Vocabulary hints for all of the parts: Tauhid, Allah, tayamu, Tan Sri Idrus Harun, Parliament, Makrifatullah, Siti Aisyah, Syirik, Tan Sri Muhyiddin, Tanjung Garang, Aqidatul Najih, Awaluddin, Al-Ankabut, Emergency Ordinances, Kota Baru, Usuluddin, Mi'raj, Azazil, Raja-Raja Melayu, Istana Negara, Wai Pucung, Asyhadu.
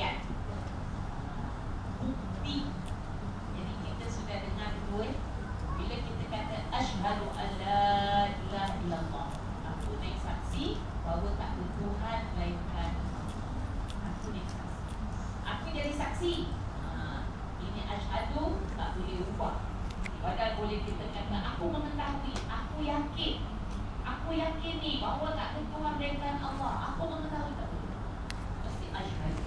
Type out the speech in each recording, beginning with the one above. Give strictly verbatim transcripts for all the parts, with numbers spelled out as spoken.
ayat bukti. Jadi kita sudah dengar dua. Bila kita kata asyhadu an la ilaha illallah, aku naik saksi bahawa tak ada Tuhan melainkan aku. Naik saksi, aku jadi saksi. ha, Ini asyhadu tak boleh ubah. Padahal boleh kita kata aku mengetahui, aku yakin, aku yakin ni bahawa tak ada Tuhan melainkan Allah. Aku mengetahui tak boleh. Mesti asyhadu.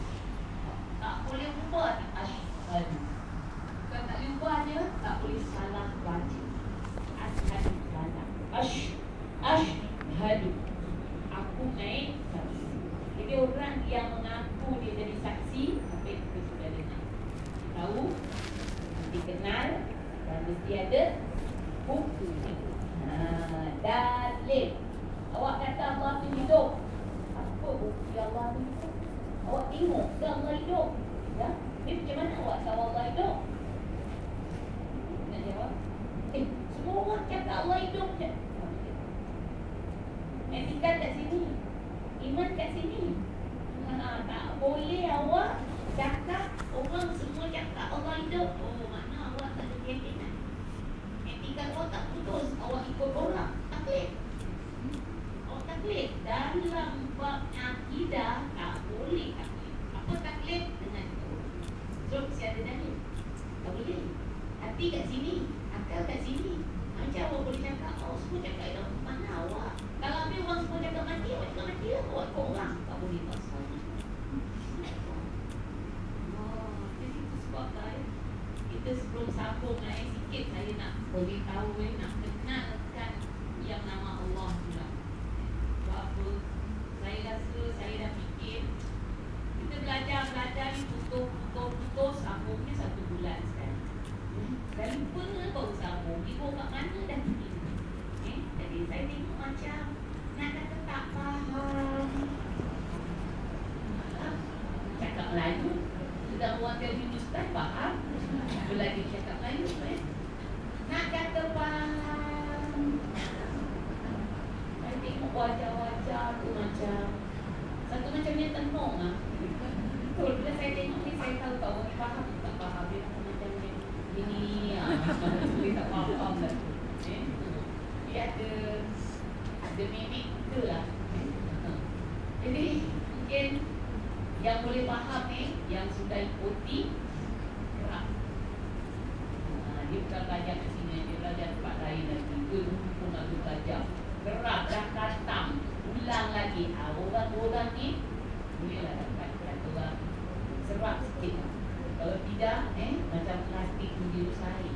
Tak boleh ubah ni asyhadu. Bukan tak boleh ubah dia, tak boleh salah baca. Asyhadu salah. Ash, asyhadu. Aku naik saksi. Jadi orang yang mengaku dia jadi saksi, apa yang kita sudah dengar, tahu, dikenal, dan mesti ada bukti. Haa, dalil. Awak kata Allah tu hidup, apa bukti Allah tu hidup? Awak tengok ke Allah hidup? Ya? Ini macam mana awak tahu Allah hidup? Nak jawab? Eh, semua orang kata Allah hidup je. Etikat kat sini, iman kat sini. Haa, tak boleh awak cakap orang semua cakap Allah hidup. Oh, makna awak tak ada keyakinan. Etika awak tak putus, awak ikut orang. Taklid. Awak taklid. Dalam bab akidah tak boleh taklid. Apa taklid? Dengan itu jom si ada dalil. Tak boleh. Hati kat sini, akal kat sini. Macam awak boleh cakap, oh semua cakap hidup. Mana awak? Kalau ambil orang semua cakap mati, awak cakap mati lah. Awak ikut orang. Tak boleh tak sama. Kita sebelum sambung lain sikit, saya nak beritahu, nak kenalkan yang nama Allah pula. Sebab saya rasa saya dah fikir, kita belajar-belajar ni putus-putus-putus, sambungnya satu bulan sekali. Dah lupa baru sambung, ibu kat mana dah fikir. eh? Jadi saya tengok macam nak kata tak faham. Cakap Melayu, sudah buat dari Hindustan faham. Bila dia cakap Melayu, eh? nak kata faham. Saya tengok wajah-wajah tu macam satu macam dia tenung lah. So, bila saya tengok ni, saya tahu tak orang faham tak faham. Dia rasa macam ini lah. Dia tak faham lah. eh? Dia ada ada mimik tu lah. eh? Jadi mungkin yang boleh faham ni, eh? yang sudah ikuti. Dia bukan belajar ke sini, dia belajar tempat lain lagi. Dia pun nak belajar. Gerak dah katam, ulang lagi. ha, Orang-orang ni bolehlah dapat kata-kata serap sikit. Kalau tidak, eh, macam plastik di jirosari.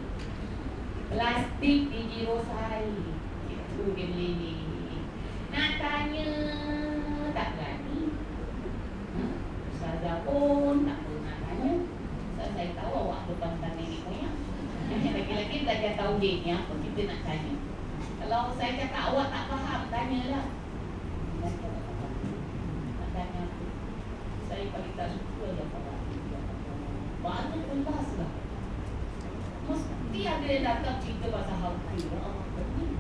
Plastik di jirosari itu dia meleleh. Nak tanya tak berani. ha? Ustazah pun tak boleh nak tanya. Ustazah, saya tahu awak ada bangsa nenek moyang. Lagi-lagi belajar tauhid ni, apa kita nak tanya? Kalau saya kata awak tak faham, tanyalah. Tak tanya aku. Saya paling tak suka yang faham. Banyak kelas lah. Mesti ada yang datang cerita pasal hauti. Allah pening.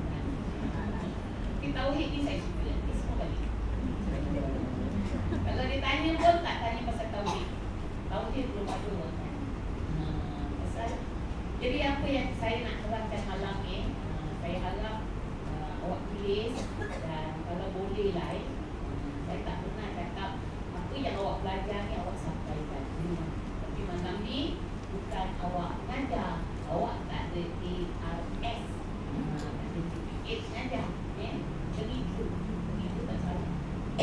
Kita tauhid ni saya suka. Ini semua balik. Kalau dia tanya pun tak tanya pasal tauhid. Tauhid belum ada orang tanya. Pasal jadi apa yang saya nak terangkan malam ni, uh, saya harap uh, awak tulis dan kalau boleh lah, eh, saya tak pernah cakap apa yang awak belajar ni awak sampaikan. hmm. Tapi malam ni bukan awak mengajar. Awak tak ada A R S, uh, tak ada C P H mengajar. eh? Jadi itu, itu tak salah.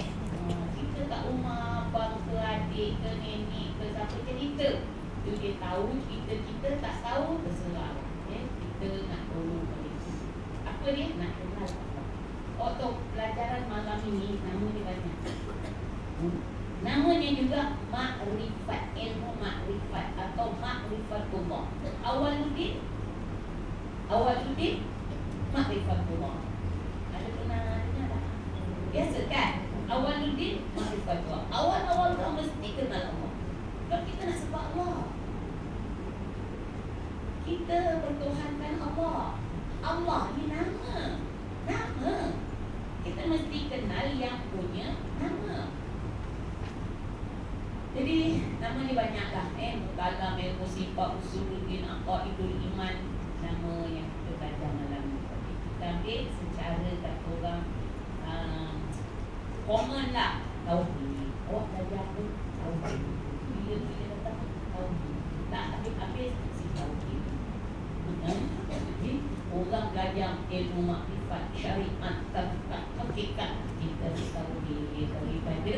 uh, Kita kat rumah, bangsa, adik ke, nenek ke, siapa cerita. Dia dia tahu, kita-kita tak tahu, terserah. eh? Kita nak tolong balik. Apa dia? Nak kenal. Untuk pelajaran malam ini, nama dia banyak. hmm. Namanya juga makrifat, ilmu makrifat atau makrifatullah. Awaluddin, Awaluddin makrifatullah. Ada pernah dengar tak? Biasa kan? Awaluddin makrifatullah. Awal-awal kau mesti kenal Allah. Kalau kita nak sebab Allah, kita bertuhankan Allah. Allah ni nama. Nama. Kita mesti kenal yang punya nama. Jadi namanya banyak lah eh, dalam ilmu sifat, usuluddin, aqaidul iman, nama yang kita belajar malam ni. Kita ambil secara tak orang uh, common lah. Tauhid. Awak belajar apa? Tauhid. Bila-bila datang Tauhid. Tak habis-habis si Tauhid. Jadi orang belajar ilmu makrifat, syariat, tafikat, hakikat, kita Tauhid daripada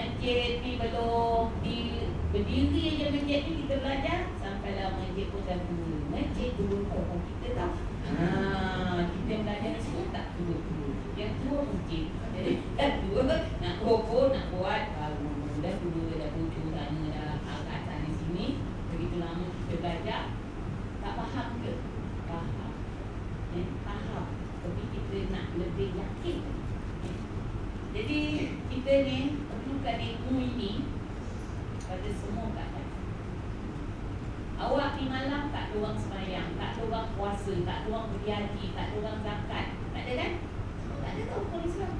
masjid ni belum di, berdiri je masjid ni kita belajar sampai lah masjid pun dah dulu. Masjid dulu orang kita tahu. Haa, kita belajar ni semua tak dulu-dulu. Yang tua masjid jadi dah dua, nak rokok, nak buat baru. Dah dulu, dah bucu sana, dah agak sana sini. Begitu lama kita belajar, tak faham ke? Faham eh, faham, tapi kita nak lebih yakin eh. Jadi kita ni bukan ilmu ini pada semua keadaan. Awak ni malam tak ada orang semayang, tak ada orang puasa, tak ada orang pergi haji, tak ada orang zakat. Tak ada kan? Tak ada tau orang Islam.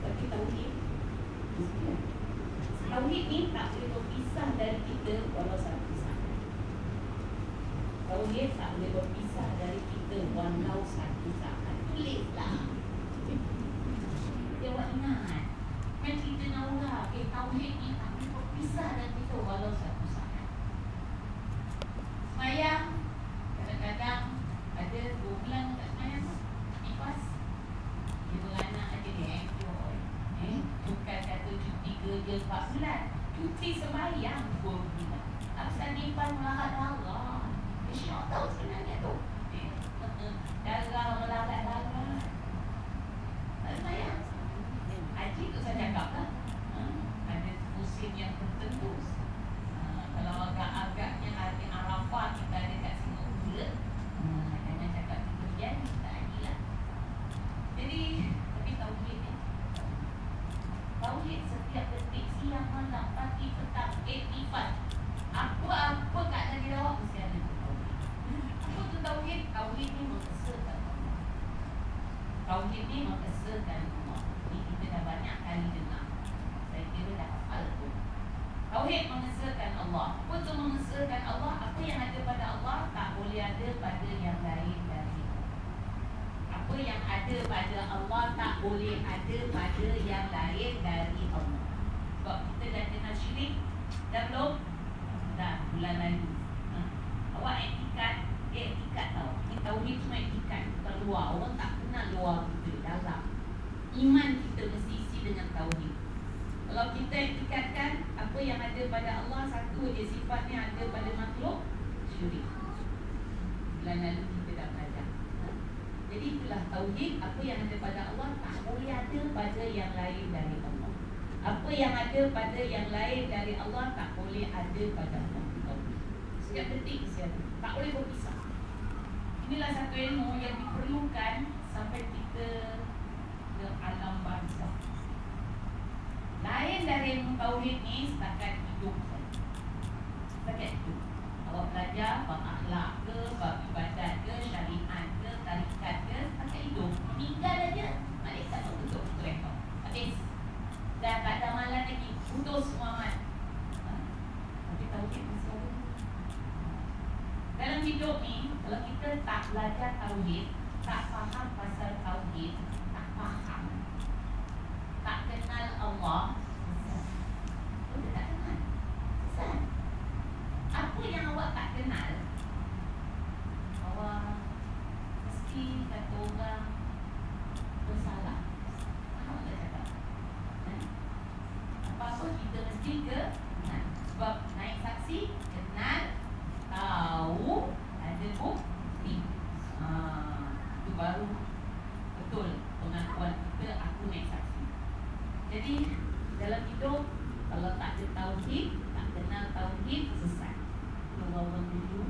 Tapi Tauhid Tauhid ni tak boleh berpisah dari kita walau satu saat. Tauhid tak boleh berpisah dari kita walau satu saat. Tulislah. Dia buat ingat kan kita tahu lah, eh, Tauhid ni tak boleh berpisah dan kita walau satu saat. Semayang, kadang-kadang ada dua bulan tak semayang kipas. Dia beranak ada ni eh, eh, bukan kata cuti kerja empat bulan. Cuti semayang dua bulan. Apasal nipas melarat-larat. Dia syok tau sebenarnya tu eh, darah melarat-larat. Tak semayang. Haji tu saya cakap lah ha, ada musim yang tertentu ha, kalau agak-agaknya hari Arafah kita ada kat Singapura ha, jangan cakap kemudian kita haji lah. Jadi tapi Tauhid ni Tauhid setiap detik, siang, malam, pagi, petang, eighty-five apa-apa kat lagi awak mesti ada Tauhid. Apa tu Tauhid? Tauhid ni mengesahkan Allah. Tauhid ni mengesahkan Allah. Kita dah banyak kali dengar. Saya kira dah hafal tu. Tauhid mengesahkan Allah. Apa tu mengesahkan Allah? Apa yang ada pada Allah tak boleh ada pada yang lain dari Allah. Apa yang ada pada Allah tak boleh ada pada yang lain dari Allah. Sebab kita dah dengar syirik. Dah belum? Dah bulan lalu ha? Awak etikat. Eh etikat tau. Ini Tauhid cuma etikat. Bukan luar. Orang tak kenal luar kita. Dalam iman kita mesti isi dengan Tauhid. Kalau kita ikatkan apa yang ada pada Allah satu je sifatnya ada pada makhluk, syirik. Bulan lalu kita dah belajar ha? Jadi itulah Tauhid. Apa yang ada pada Allah tak boleh ada pada yang lain dari Allah. Apa yang ada pada yang lain dari Allah tak boleh ada pada Allah. Setiap detik tak boleh berpisah. Inilah satu ilmu yang diperlukan sampai kita ke alam barzah. Lain dari ilmu Tauhid ni setakat hidup saja. Setakat hidup. Awak belajar bab akhlak ke, bab ibadat ke, syariat ke, tarikat ke, setakat hidup. Meninggal aja, maknanya tak tahu tutup rekod. Habis. Dah tak ada malam lagi. Putus Muhammad. Ha? Tapi Tauhid mesti ada. Dalam hidup ni, kalau kita tak belajar Tauhid, tak faham pasal Tauhid, faham tak kenal Allah, kita tak kenal besar. Apa yang awak tak kenal, awak mesti kata orang bersalah. Faham tak cakap? Hmm? Apa-apa kita mesti ke kenal. Sebab naik saksi kenal, tahu, ada bukti ah, itu baru betul pengakuan kita, aku naik saksi. Jadi dalam hidup kalau tak ada Tauhid, tak kenal Tauhid, sesat. Kalau orang dulu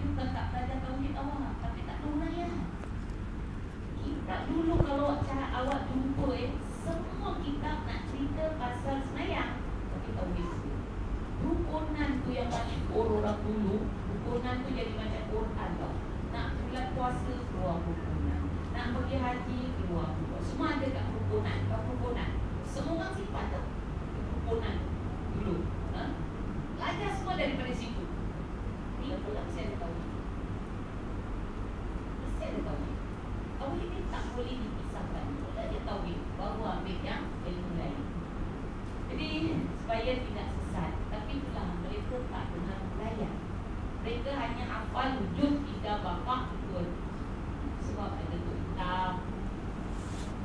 dia bukan tak belajar Tauhid awal, tapi tak ada orang yang kitab dulu. Kalau cara awak jumpa eh, semua kitab nak cerita pasal semayang, tapi Tauhid rukunan tu yang banyak orang dulu. Rukunan tu jadi macam Quran tau. Nak bulan puasa keluar rukunan, nak pergi haji keluar, keluar. Semua ada kat perempuan, kat perempuan. Semua orang sifat tu. supaya tidak sesat. Tapi pula mereka tak dengar belajar. Mereka hanya hafal wujud tiga bapak betul. Sebab ada tu hitam,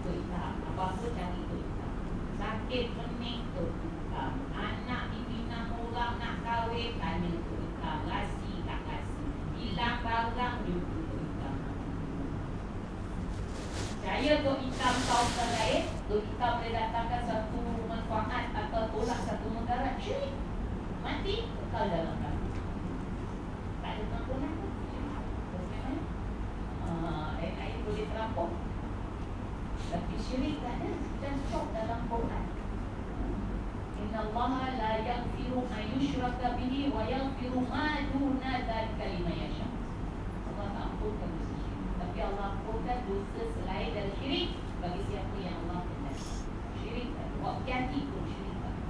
tu hitam. Apa-apa cari tu hitam. Sakit pening tu hitam. Anak dibina orang nak kahwin tanya tu hitam. Kasih tak kasih. Hilang barang juga tu hitam. Percaya tu hitam kau terlain. Tu hitam boleh datangkan satu manfaat atau tolak satu mudarat. Syirik. Mati kau dalam kamu. Tak ada pengampunan tu. Air-air boleh terapung. Tapi syirik tak ada. Dan sok dalam Quran, innallaha la yaghfiru ayyushraka bihi wa yaghfiru ma duna dzalika liman yasha. Allah tak ampunkan dosa syirik, tapi Allah ampunkan dosa selain dari syirik bagi siapa yang Allah kenal. Syirik tak ada. Waqtiati pun syirik tak ada.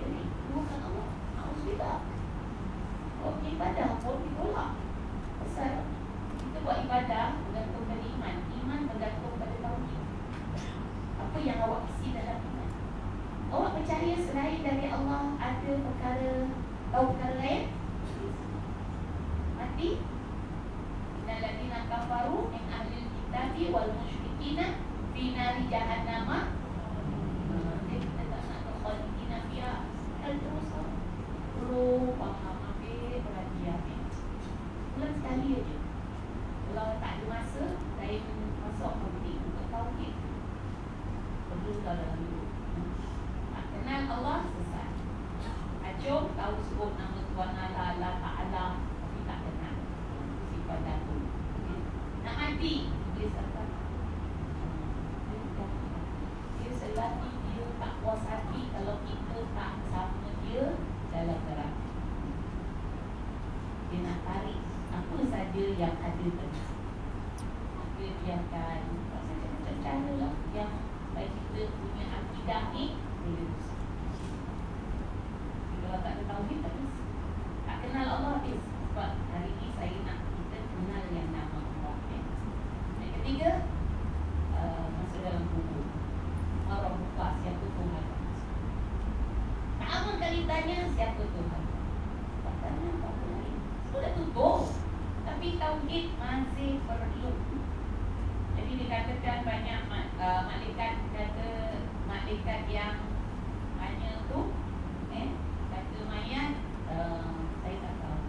Syirik bukan Allah. Alhamdulillah. Kau ibadah pun ditolak. Pasal kita buat ibadah bergantung pada iman. Iman bergantung pada tauhid. Apa yang awak isi dalam iman? Awak percaya selain dari Allah ada perkara, tahu perkara lain? Mati. Innal ladzina kafaru min ahlil kitabi wal musyrikina fi nari jahannam. Jadi kita tak nak khalidina fiha. Kalau terus perlu faham bulan sekali saja. Kalau tak ada masa, saya masuk politik untuk tauhid. Perlu dalam hidup. Tak kenal Allah, sesat. Acung tahu sebut nama Tuhan Allah, Allah Ta'ala, tapi tak kenal sifat datu. Nak mati, dia serta. Dia selati, dia tak puas hati kalau kita tak sama dia dalam terang. Dia nak tarik apa saja yang ada tengah. Maka biarkan tak saja macam cara lah yang baik kita punya akidah ni boleh usah. Kalau tak ada tauhid tak usah. Tak kenal Allah is. Sebab hari ni saya nak kita kenal yang nama Allah. Yang ketiga, uh, masa dalam kubur, orang buka siapa Tuhan. Pertama kali tanya siapa Tuhan. Tak tanya tak boleh. Sudah tutup. Tapi tauhid masih perlu. Jadi dikatakan banyak uh, malaikat kata malaikat yang hanya tu eh kata mayat uh, saya tak tahu.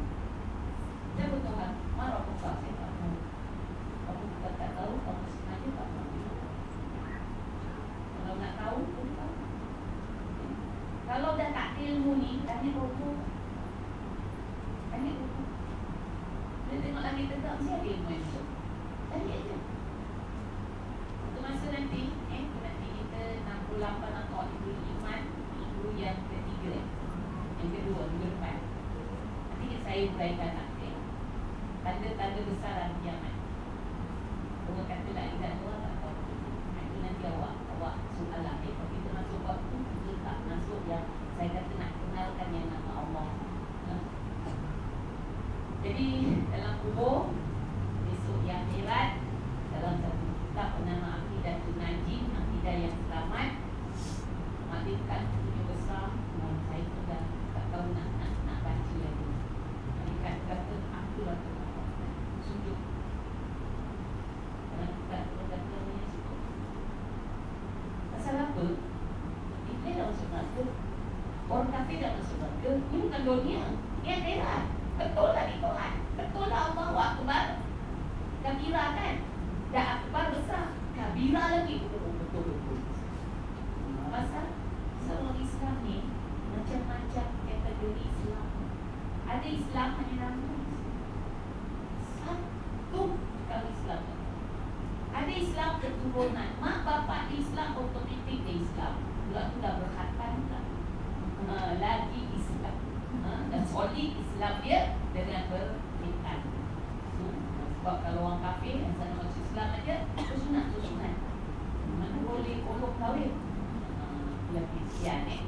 Saya betul kan? Marah buka saya tak tahu. Kamu juga tak tahu, kamu sengaja tak tahu. Kalau nak tahu pun tahu. Eh? Kalau dah tak ilmu ni, tanya roboh. Tanya roboh. Dia tengok langit tegak, mesti ada ilmu yang tu. Tanya je. Untuk masa nanti, eh, nanti kita enam puluh lapan atau Ibu Iman, Ibu yang ketiga, yang kedua, minggu depan. Nanti saya uraikan nanti tanda-tanda besar hari kiamat. Orang kata lah, tidak tahu tak tahu. Nanti nanti awak, awak soalan eh, kalau kita masuk waktu, kita tak masuk yang saya kata nak kenalkan yang nama Allah. Jadi dalam kubur besok yang akhirat dalam satu kitab bernama Aqidatul Najih, akidah yang selamat, malaikat punya besar. Nah, saya pun dah tak tahu nak nak, nak baca lagi. Malaikat kata aku lah sujud. Orang tak kata ni sujud. Pasal apa? Kita dah masuk neraka. Orang kafir dah masuk neraka. Ini bukan dunia, ini akhirat. Betul lah ni Tuhan. Betul lah Allahu Akbar. Kabira kan? Dah akbar besar. Kabira lagi. Betul-betul. Pasal seorang Islam ni macam-macam kategori Islam. Ada Islam hanya nama. Satu kalau Islam. Ada Islam keturunan. Mak bapak Islam, otomatik dia Islam. Pula tu dah berkhatan lah. uh, Lagi Islam. Ha, dan solid Islam dia dengan berkaitan. Hmm. Sebab kalau orang kafir yang sana masuk Islam aja, sunat-sunat. Mana boleh kolok kahwin? Yang Kristian eh.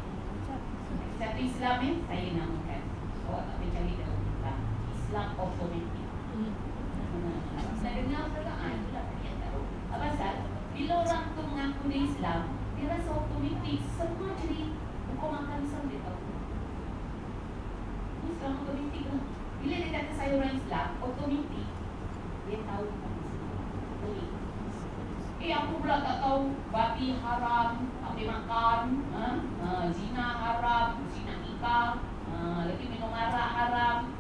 Satu Islam ni eh, saya namakan. Awak tak boleh cari dalam Islam. Islam automatic. Saya dengar sekarang, ah, itulah tak tahu. Apa pasal? Bila orang tu mengaku dia Islam, dia tapi semua jadi hukum akan sama dia tahu. Ini sekarang otomatik lah. Bila dia kata saya orang Islam, otomatik dia tahu hukum Islam. Boleh. Eh aku pula tak tahu babi haram, tak boleh makan, ha? Ha, zina haram, zina nikah, ha, lagi minum arak haram.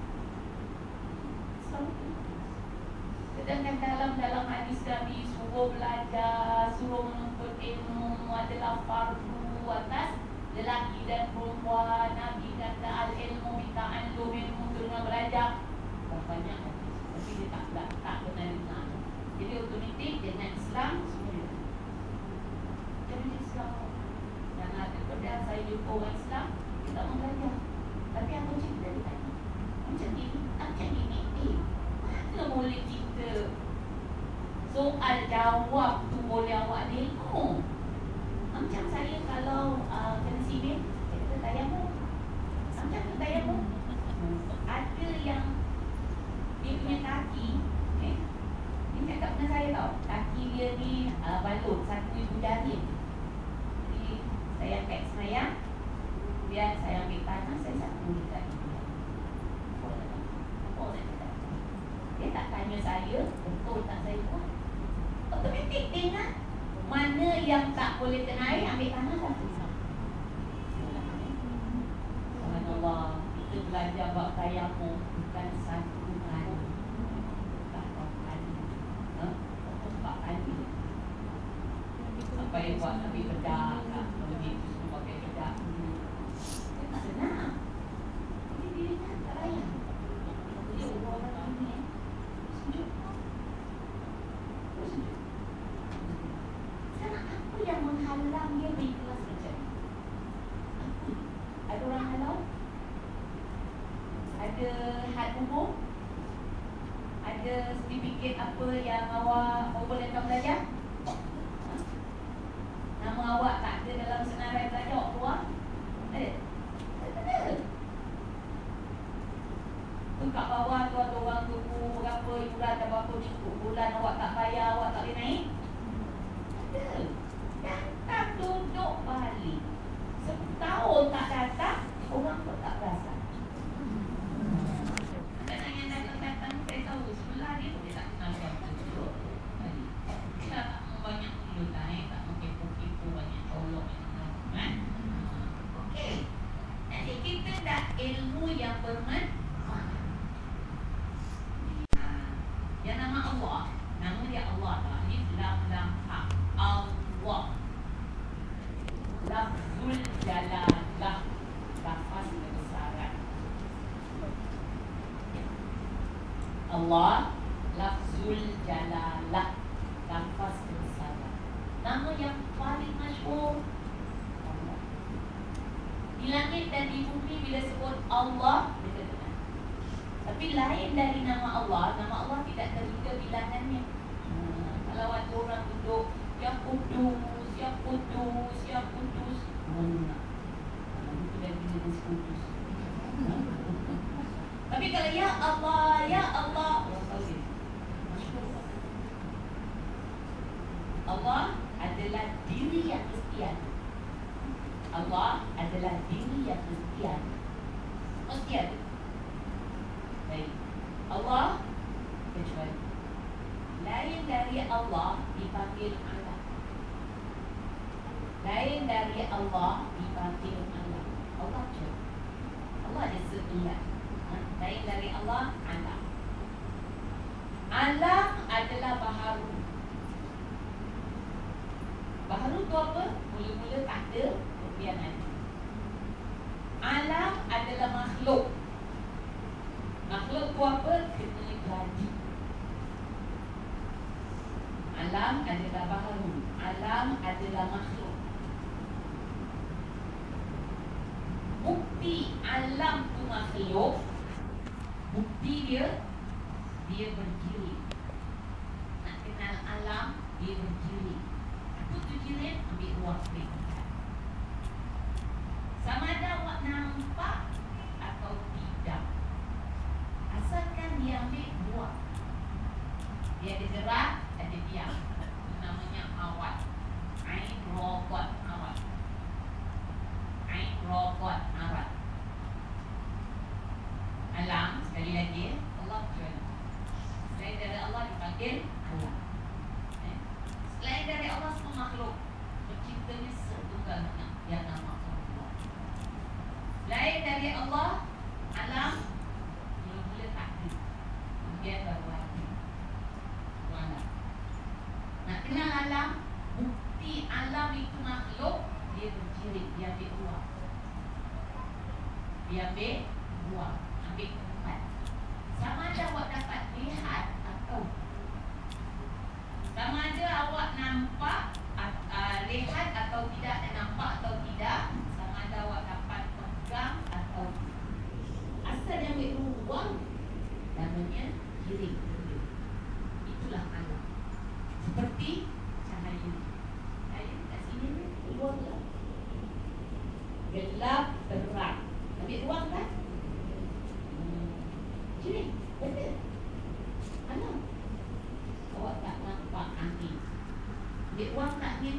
Sedangkan dalam-dalam hadis Nabi suruh belajar, suruh menuntut ilmu adalah fardu atas lelaki dan perempuan. Nabi kata al-ilmu bita'allum, untuk belajar. Banyak tapi dia tak tak, tak pernah dengar. Jadi otomatik dengan Islam semua. Jadi Islam dan ada perbedaan saya jumpa orang Islam kita belajar. Tapi aku cerita dia tanya, macam ni, macam ni, eh mana boleh kita soal jawab tu boleh awak tengok. Macam saya kalau uh, kena sini, saya kata tayamu, macam tu tayamu. Ada yang dia punya kaki, eh, dia cakap dengan saya tau, kaki dia ni uh, balut satu ibu jari. Jadi saya kat semayang, kemudian saya ambil tanah, saya satu ibu jari. Dia tak tanya saya, betul tak saya buat. Otomatik dengan mana yang tak boleh kena air, ambil tanah satu. Subhanallah, kita belajar bab tayamu bukan satu kali, bukan empat kali, bukan empat kali. Apa yang buat Nabi bedak, kalau dia justru pakai bedak, dia tak senang. Jadi dia ingat tak layak. Dia orang orang ini sejuk, sejuk. Apa yang menghalang dia berikhlas macam ni? Ada orang halau? Ada had umum? Ada sertifikat apa yang awak over dalam belajar? Ha? Nama awak tak ada dalam senarai belajar awak keluar? Ada? Ada. Tukar bawah tu ada orang tunggu berapa hiburan dan berapa minggu bulan awak tak bayar, awak tak boleh naik? Datang duduk balik setahun tak datang, orang pun tak berasa. Dan yang datang-datang saya tahu sebelah dia dia tak kenal siapa duduk balik. Kita tak mau banyak mulut lah, eh? Tak mau kepo-kepo banyak colok eh? Okey. Jadi kita dah ilmu yang bermanfaat. Yang nama Allah, nama dia Allah lah. Ini dalam-dalam hak Allah. Lafzul jalalah, lafaz kebesaran Allah. Lafzul jalalah, lafaz kebesaran. Nama yang paling masyhur Allah. Di langit dan di bumi bila sebut Allah kita dengar. Tapi lain dari nama Allah. Nama Allah tidak terhingga bilangannya. hmm. Kalau ada orang duduk yang kudus, yang kudus, yang kudus, hmm. itu dah jenis kudus. Tapi kalau ya Allah, ya Allah, Allah adalah diri yang kesetiaan. Allah adalah diri yang kesetiaan. Kesetiaan. Baik. Allah kecuali. Lain dari Allah dipanggil Allah. Lain dari Allah dipanggil Allah. Allah je. Allah ada sekian. Ha? Lain dari Allah, alam. Alam adalah baharu. Baharu tu apa? Mula-mula tak ada kebiasaan. Alam adalah makhluk. Makhluk tu apa? Kena gaji. Alam adalah baharu. Alam adalah makhluk. Bukti alam tu makhluk. Bukti dia, dia berdiri. Nak kenal alam, dia berdiri. Apa tu jilid? Ambil ruang pendekat. Sama ada awak nampak atau tidak, asalkan dia ambil ruang. Dia ada gerak, ada diam. Namanya awal. Ain robot awal. oleh Allah alam mula-mula takdir, kemudian baru hati. Nak kenal alam, bukti alam itu makhluk, dia berjirik, dia ambil ruang, dia ambil ruang, ambil tempat. Sama ada awak dapat lihat atau sama ada awak nampak uh, lihat atau tidak, dan nampak atau tidak, sama ada awak dapat pegang atau asal yang ambil ruang, namanya jirik. Itulah alam. Seperti cahaya, cahaya kat sini ruang lah, gelap terang, ambil ruang kan? Jirik, betul. Alam. Awak tak nampak angin, ambil ruang tak angin?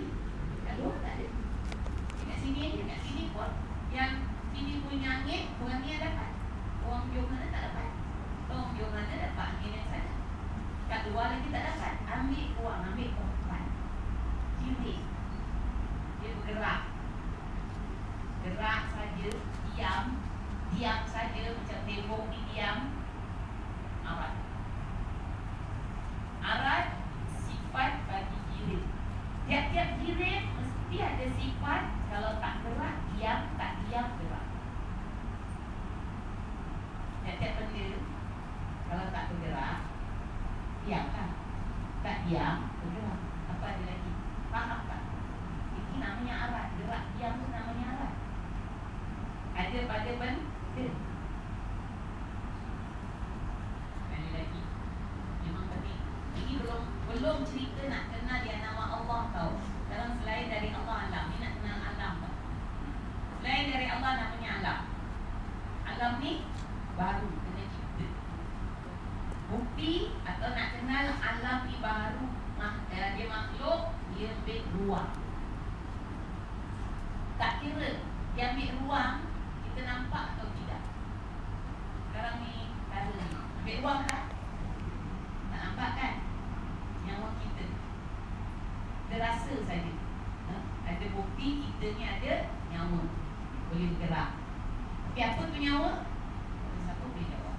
Kat luar tak ada. Dekat sini, dekat sini pun, yang sini punya angin, orang ni dapat, orang biar mana tak dapat. Orang biar mana dapat angin yang sana, kat luar lagi tak dapat. Ambil uang, ambil korban. Jirik, dia bergerak, gerak saja, diam, diam saja, macam tembok ni diam. Arad, arad sifat bagi jirik. Tiap-tiap jirik mesti ada sifat. Kalau tak gerak, diam, tak diam, gerak. Tiap-tiap benda kalau tak bergerak, diam kan? Tak diam, bergerak. Apa ada lagi? Faham tak? Ini namanya arad. Gerak diam tu namanya arad. Ada pada benda. Ada lagi. Memang penting. Ini belum belum cerita nak kenal dia nama Allah tau. Dalam selain dari Allah alam, ni nak kenal alam tau. Selain dari Allah namanya alam. Alam ni baru kena cerita. Bukti atau nak kenal alam ni baru, dia makhluk, dia ambil ruang. Tak kira dia ambil ruang, kita nampak atau tidak. Sekarang ni tak ada lagi. Ambil ruang tak? Tak nampak kan? Nyawa kita, kita rasa saja. Ha? Ada bukti kita ni ada nyawa, boleh bergerak. Tapi apa tu nyawa? Siapa boleh jawab?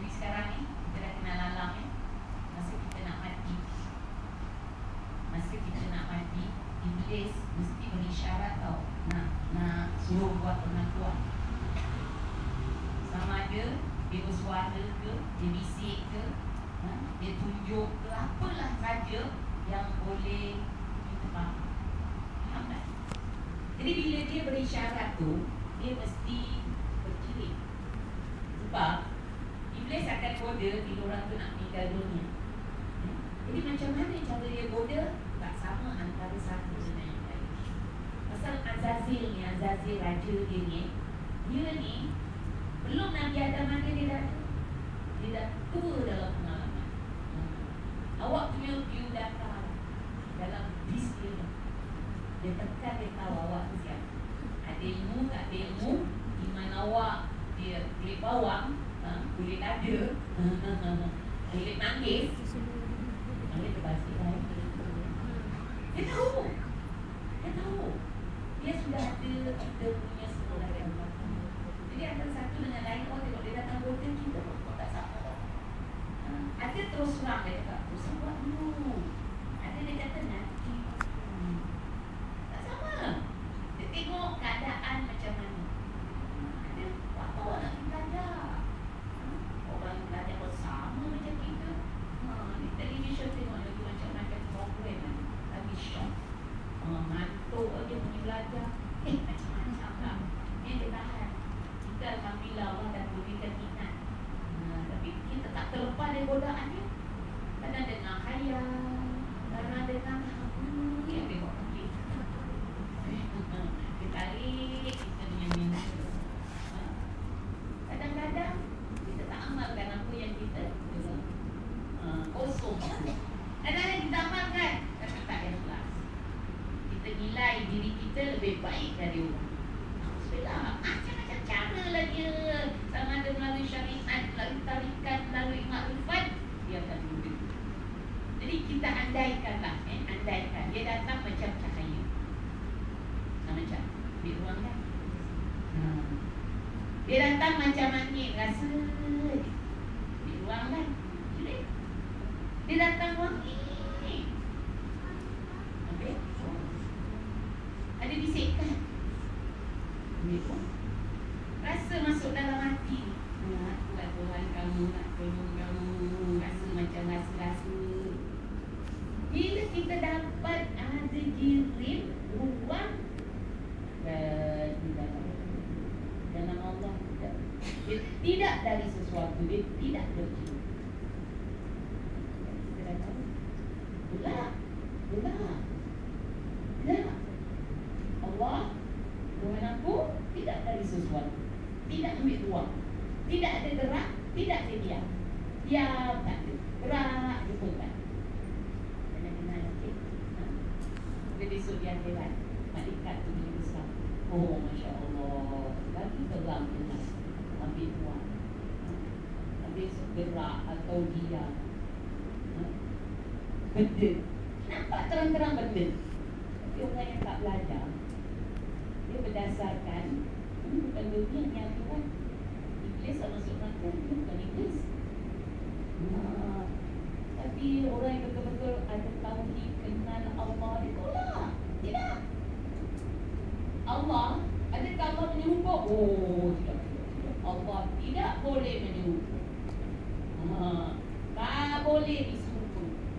Jadi sekarang ni kita dah kenal alam ni. Masa kita nak mati, masa kita nak mati, Iblis mesti berisyarat tau, nak, nak suruh buat pengakuan. Sama ada dia bersuara ke, dia bisik ke, ha? Dia tunjuk ke, apalah saja yang boleh kita faham. Faham tak? Jadi bila dia berisyarat tu, dia mesti berkirik. Sebab Iblis akan goda bila orang tu nak meninggal dunia. Jadi macam mana cara dia goda? Tak sama antara satu dengan yang lain. Pasal Azazil ni, Azazil raja dia ni, dia ni belum Nabi Adam ada, dia dah, dia dah tua dalam pengalaman. Awak punya view dah tahu dalam bis dia, dia tekan, dia tahu awak tu siapa. Ada ilmu, tak ada ilmu, iman awak dia boleh bawang, boleh ada, boleh nangis, boleh terbasi. Dia tahu, dia tahu, dia sudah ada, kita punya sekolah yang berlaku. Jadi antara satu dengan lain, oh tengok dia datang bodoh kita, kok tak sama. Ada terus terang dia kata, terus buat dulu. Ada dia kata nanti. Tak sama. Dia tengok keadaan macam mana. Ada apa nak kita dah? Orang belajar bersama macam kita. Haa, di televisyen tengok lagi macam-macam program kan. Tapi syok, Haa, mantuk dia punya belajar. Eh, macam-macam lah. Dia ada tahan. Kita Alhamdulillah Allah dah berikan minat. Haa, tapi kita tak terlepas dari godaan dia. Kadang dengan khayal, kadang dengan hmm, dia tengok pelik. Dia tarik kita punya minat. Haa, kadang-kadang kita tak amalkan apa yang kita uh, kosong. Kadang-kadang kita amalkan tapi tak ikhlas. Kita nilai diri kita lebih baik dari orang. Alhamdulillah, macam-macam cara lah dia. Sama ada melalui syariat, melalui tarikat, melalui makrifat, dia akan mudah. Jadi kita andaikan lah, eh? andaikan Dia datang macam cahaya, macam ambil ruang kan. Dia datang macam angin, rasa dia orang kan. Dia datang wangi. Okey. Ada bisikkan. Ni pun rasa masuk dalam hati. Nah, aku lah Tuhan kamu, nak tolong kamu. Rasa macam rasa-rasa. Bila kita dapat ada jirim ruang dalam Allah, tidak. Dia tidak dari sesuatu, dia tidak berjirim. Pula, pula, pula Allah, Tuhan aku, tidak dari sesuatu, tidak ambil ruang, tidak ada gerak, tidak ada diam. Diam tak ada, gerak dia pun tak. Kena kenal okay? Kita besok dia akhirat, malaikat tu dia besar. Oh, Masya Allah, lagi terang dengan ambil ruang, habis gerak atau diam. Benda nampak terang-terang benda. Tapi orang yang tak belajar, dia berdasarkan ini bukan dunia ni yang Tuhan. Iblis tak masuk neraka, dia bukan iblis. Nah, tapi orang yang betul-betul ada tauhid, kenal Allah, dia tolak. Tidak. Allah, adakah Allah menyumpuk? Oh, tidak, tidak, tidak. Allah tidak boleh menyumpuk. Nah, tak boleh disumpuk.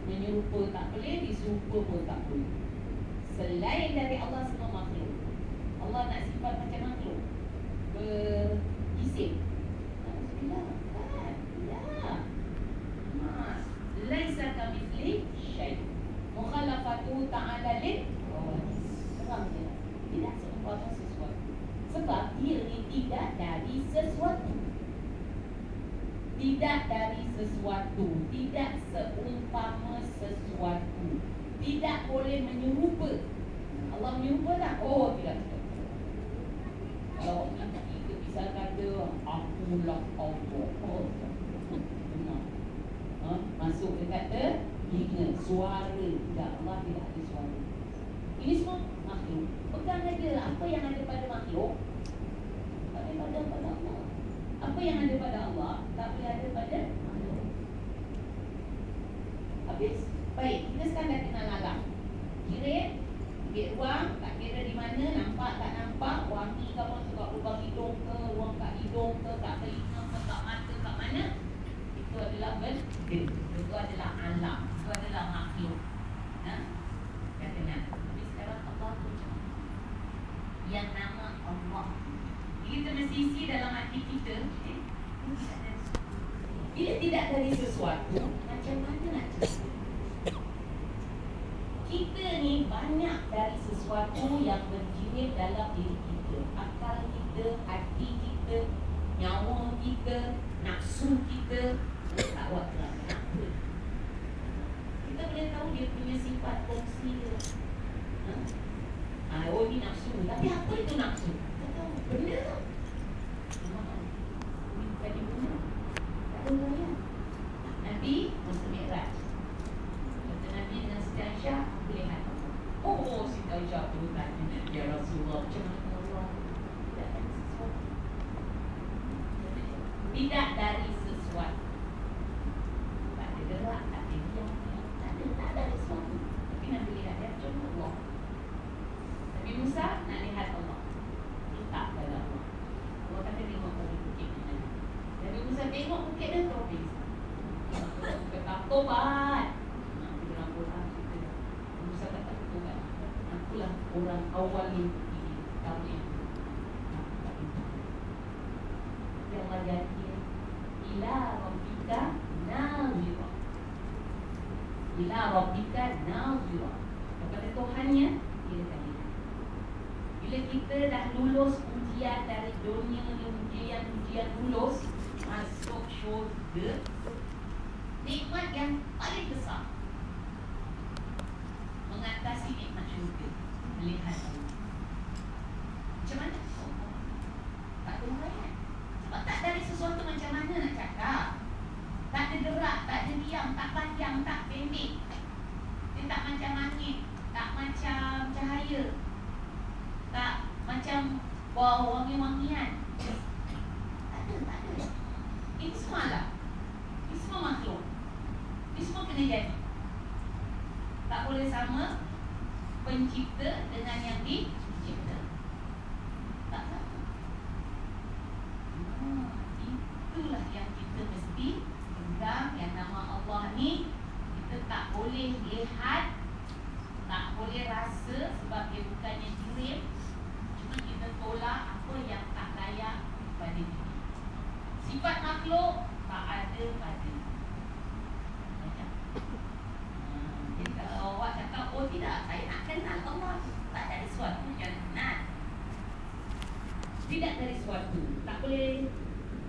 Menyerupa tak boleh, disurupa pun tak boleh. Selain dari Allah, semua makhluk. Allah nak sifat macam makhluk berkisip. Alhamdulillah. Kan? Ya. Mas Laisa kamithli syai. Mukhalafatu ta'ala lil khawas. Terang dia. Tidak seumpama sesuatu. Sebab dia ni tidak dari sesuatu. Tidak dari sesuatu, tidak seumpama sesuatu, tidak boleh menyerupa. Allah menyerupa tak? Oh, tidak. Kalau kita bisa kata akulah Allah. Oh, benar. Ha? Masuk dia kata hingga suara. Tidak, Allah tidak ada suara. Ini semua makhluk. Pegang aja apa yang ada pada makhluk, pada pada pada Allah. Apa yang ada pada Allah tak boleh ada pada makhluk. Habis, baik, kita sekarang dah kenal alam. Kira, ambil ruang, tak kira di mana, nampak tak nampak, wangi ke orang suka lubang hidung ke, ruang kat hidung ke, kat telinga ke, kat mata, kat mana. Itu adalah benda. Itu adalah alam. Itu adalah makhluk. Ha? Dah kenal. Tapi sekarang Allah tu macam mana? Yang nama Allah. Kita mesti isi dalam hati kita eh? Bila tidak dari sesuatu, macam mana nak cakap? Kita ni banyak dari sesuatu yang berjirim dalam diri kita. Akal kita, hati kita, nyawa kita, nafsu kita. Tak buat kerana apa. Kita boleh tahu dia punya sifat fungsi dia. Ha? Ah, oh ni nafsu. Tapi apa itu nafsu? Benda tu ini bukan di mana. Tak ada moyan. Nabi masa Mi'raj, kata Nabi dengan Siti Aisyah, aku lihat. Oh, Siti Aisyah tu tanya Nabi, ya Rasulullah, macam mana Allah? Tidak dari sesuatu. Tidak dari sesuatu. Tak ada gerak, tak ada diam, tak ada, tak ada sesuatu. Tapi Nabi lihat dia macam Allah. Nabi Musa nak lihat Allah. Saya tengok bukit dia tropis. Kita tak tobat. Kita orang-orang kita. Musa tak tak tobat. Akulah orang awal yang pergi. Tahu yang yang wajah dia. Ila Rabbika Nazirah. Ila Rabbika Nazirah. Kepada Tuhannya, dia tadi. Bila kita dah lulus ujian dari dunia, ujian-ujian lulus, masuk syurga, nikmat yang paling besar mengatasi nikmat syurga, melihat Allah. Macam mana? Tak ada uraian. Sebab tak dari sesuatu, macam mana nak cakap? Tak ada gerak, tak ada diam, tak panjang, tak pendek. Dia tak macam angin, tak macam cahaya, tak macam bau wangi-wangian. Tak ada, tak ada. Ini semua lah. Ini semua makhluk. Ini semua kena jadi. Tak boleh sama pencipta dengan yang dicipta. Tak sama. Hmm, itulah yang kita mesti pegang. Yang nama Allah ni kita tak boleh lihat, tak boleh rasa, sebab dia bukannya kirim. Cuma kita tolak apa yang tak layak pada diri. Sifat makhluk tak ada pada banyak. Hmm, jadi kalau awak kata, oh tidak, saya nak kenal Allah, tak ada sesuatu yang kenal. Tidak dari sesuatu. Tak boleh,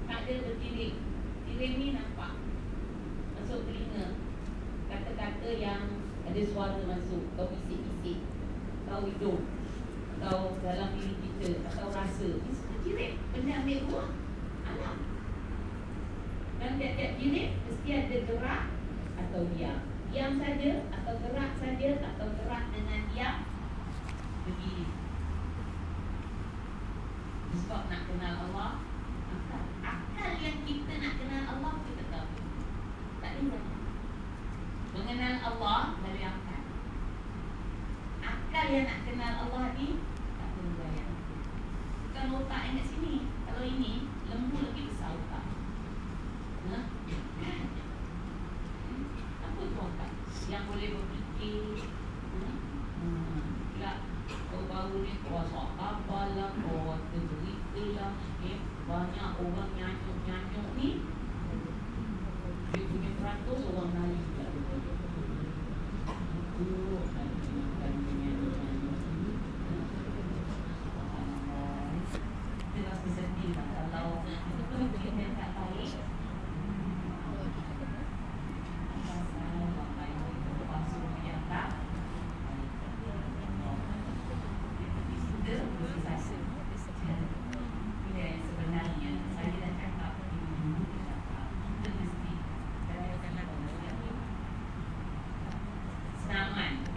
tak ada berkirim. Kirim ni nampak masuk telinga, kata-kata yang ada suara masuk, atau bisik-bisik, atau hidung, atau dalam diri kita, atau rasa. Ini semua kirim, benda ambil buah alam. Dan tiap-tiap kirim mesti ada gerak atau diam. Diam saja atau gerak saja, atau gerak dengan diam, berdiri. Sebab nak kenal Allah, akal. Akal yang kita nak kenal Allah, kita tahu. Tak ada. Mengenal Allah dari akal. Akal yang nak kenal Allah ni tak perlu bayar. Bukan otak yang kat sini. Kalau ini, lembu lebih besar otak. Hah? Apa tu otak? Yang boleh berfikir. Pula kau baru ni kuasa apa lah, kuasa berita lah. Eh, banyak orang nyanyuk-nyanyuk ni. Dia punya peratus orang lain. Kita rasa sedih lah kalau kita tak baik. Kalau yang masuk akal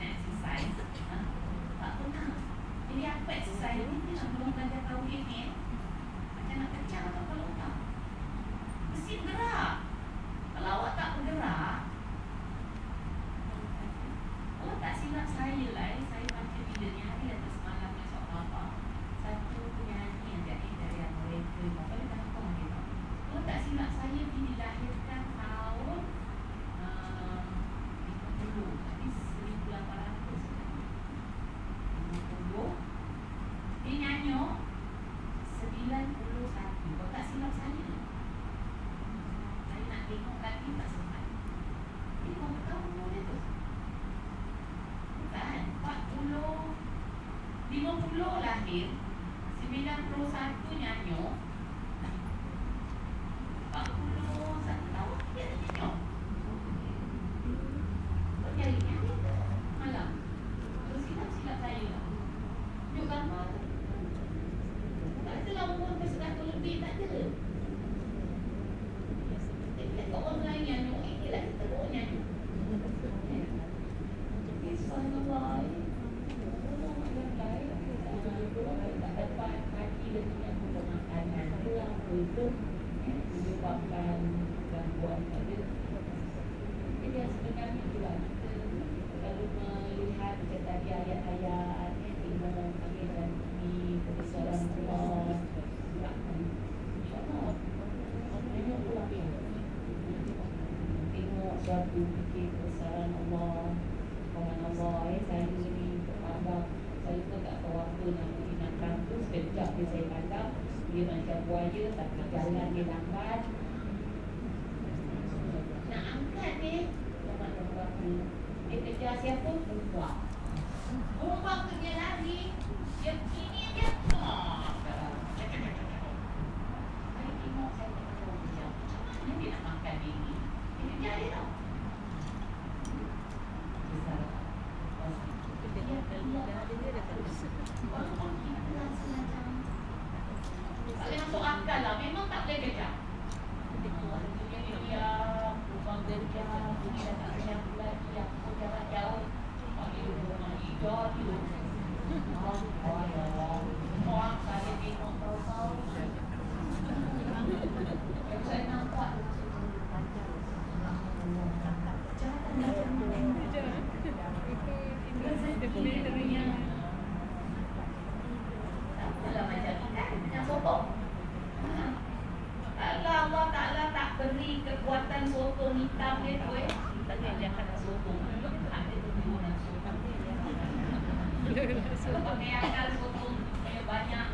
lah, memang tak boleh kejar. Mental potong punya banyak,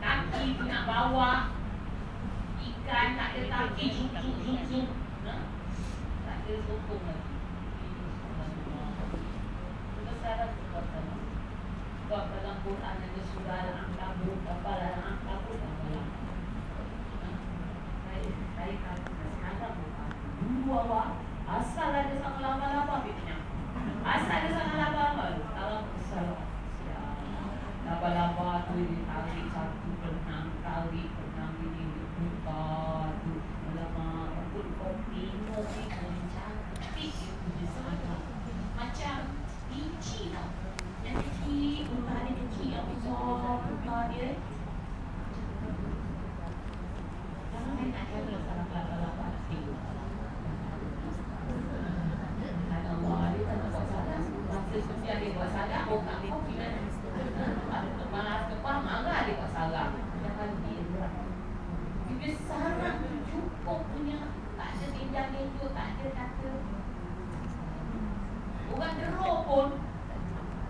kaki punya bawah, ikan tak ada kaki, zuk-zuk-zuk, tak ada potong lagi. Besar kekuatan. Sebab dalam Quran ada surah Al-Ankabut, apa dalam Al-Ankabut, apa dalam Al-Ankabut. Saya kata sekarang bukan dua wak, asal ada sangat lama-lama biknya. Asal ada sangat lama-lama. Laba-laba tu ditarik satu, benang tarik, benang ini diputar. Lama aku kopi, kopi kopi cantik, dia sangat macam licin lah. Yang kecil, untar dia kecil, yang besar, untar dia. Kalau saya nak cari salah laba-laba hati. Kalau Allah, dia tak nak buat salah. Masa sosial dia buat salah, orang nak kopi mana? Malah kepah marah dia tak salah. Jangan dia dia sangat cukup punya. Tak ada tindak lindu, tak ada kata. Orang teruk pun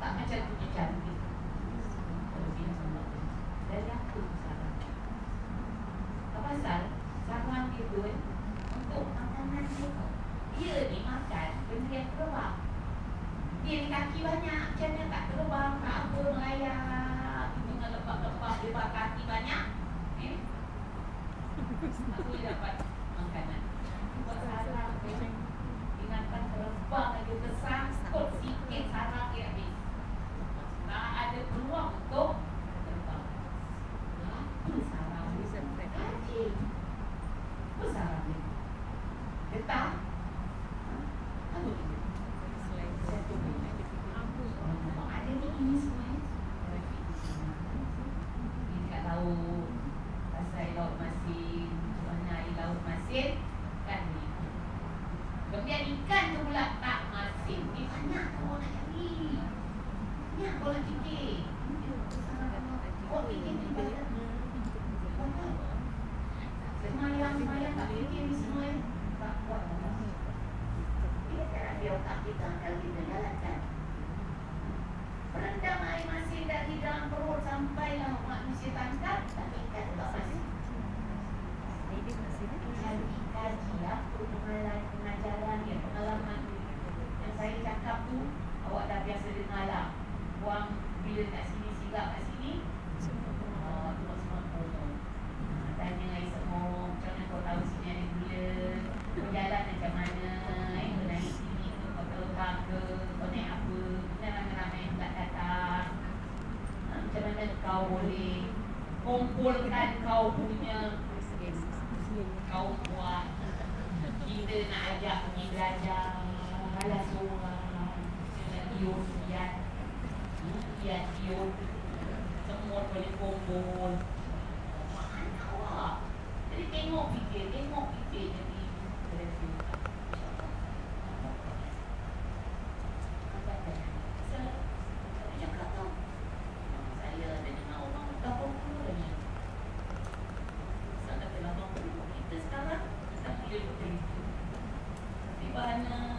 tak macam tu dia cantik. Kalau dia sama dan aku salah. Tak pasal sangat dia pun untuk makanan dia. Dia ni makan benda yang terbang. Dia ni kaki banyak, macam mana tak terbang, tak apa, merayang. Lepak-lepak, lepak kaki banyak. Eh? Aku dapat makanan. Buat sarang eh? Ingatkan terbang lagi besar. Skor sikit sarang dia habis. Tak ada peluang untuk terbang. Kaki sarang. Kaki apa sarang dia? Getah. Apa dia? Satu dia. Orang ada ni ini semua. Laut pasal laut masin, mana laut masin kan ni. Kemudian ikan tu pula tak masin. Ni banyak orang nak cari. Banyak orang fikir. Kau fikir ni banyak. Semayang-semayang tak fikir ni semua. Tak buat. Dia tak ada otak kita kalau kita jalankan. Rendam air masin dari dalam perut sampailah manusia tangkap. Tapi ikan tu tak masin. Cari kajian pengajaran yang pengalaman yang saya cakap tu. Awak dah biasa dengar lah. Buang bila kat sini, silap kat sini. Awak tu buat semua orang. Tanya air semua. Macam mana kau tahu sini ada gula? Kau jalan macam mana? Kau naik sini ke? Kau terbang ke? Kau naik apa? Macam mana kau boleh kumpulkan kau punya kau buat. Kita nak ajak pergi belajar malah seorang tiup kiat kiat tiup semua boleh kumpul. Mana awak? Jadi tengok fikir, tengok fikir jadi Kita sekarang, kita pilih. Tapi bahannya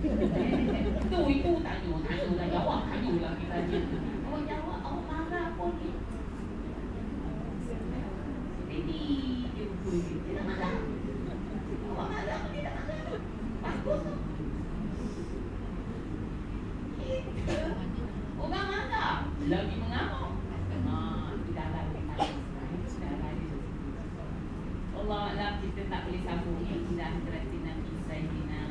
Tu itu tanya, tanya lah jawab, tanya lah kita tanya. Awak jawab, awak marah pun ni. Jadi dia pun dia tak marah. Awak marah pun dia tak marah. Bagus. Orang marah lagi mengamuk. Haa, kita akan berkata sudah lari. Allah Allah, kita tak boleh sambung. Kita akan terhati Nabi Sayyidina